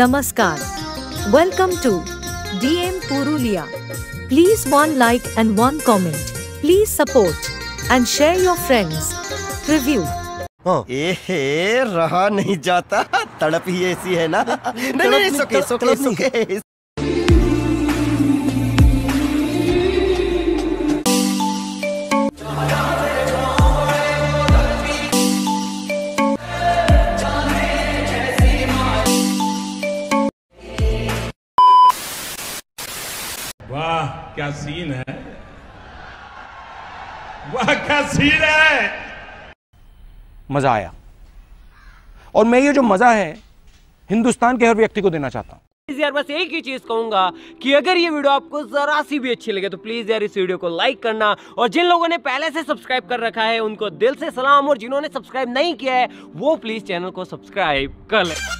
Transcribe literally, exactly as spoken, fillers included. नमस्कार, welcome to DM Purulia. Please one like and one comment, please support and share your friends. Review. एहे, रहा नहीं जाता, तड़प ही ऐसी है ना। नहीं नहीं, सुके सुके सुके। वाह क्या सीन है, वाह क्या सीन है। मजा आया, और मैं ये जो मजा है हिंदुस्तान के हर व्यक्ति को देना चाहता हूँ। यार बस एक ही चीज कहूंगा कि अगर ये वीडियो आपको जरा सी भी अच्छी लगे तो प्लीज यार इस वीडियो को लाइक करना, और जिन लोगों ने पहले से सब्सक्राइब कर रखा है उनको दिल से सलाम, और जिन्होंने सब्सक्राइब नहीं किया है वो प्लीज चैनल को सब्सक्राइब कर ले।